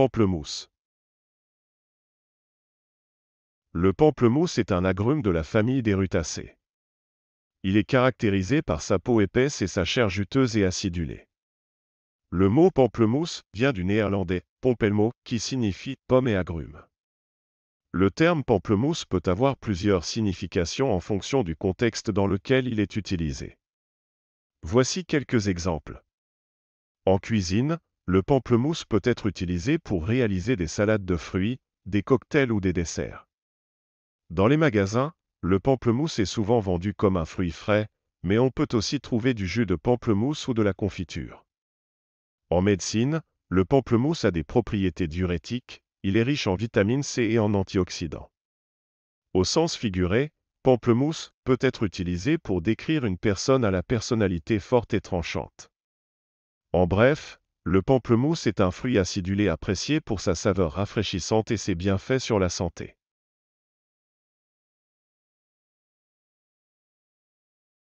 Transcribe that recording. Pamplemousse. Le pamplemousse est un agrume de la famille des rutacées. Il est caractérisé par sa peau épaisse et sa chair juteuse et acidulée. Le mot pamplemousse vient du néerlandais pompelmo, qui signifie pomme et agrume. Le terme pamplemousse peut avoir plusieurs significations en fonction du contexte dans lequel il est utilisé. Voici quelques exemples. En cuisine, le pamplemousse peut être utilisé pour réaliser des salades de fruits, des cocktails ou des desserts. Dans les magasins, le pamplemousse est souvent vendu comme un fruit frais, mais on peut aussi trouver du jus de pamplemousse ou de la confiture. En médecine, le pamplemousse a des propriétés diurétiques, il est riche en vitamine C et en antioxydants. Au sens figuré, pamplemousse peut être utilisé pour décrire une personne à la personnalité forte et tranchante. En bref, le pamplemousse est un fruit acidulé apprécié pour sa saveur rafraîchissante et ses bienfaits sur la santé.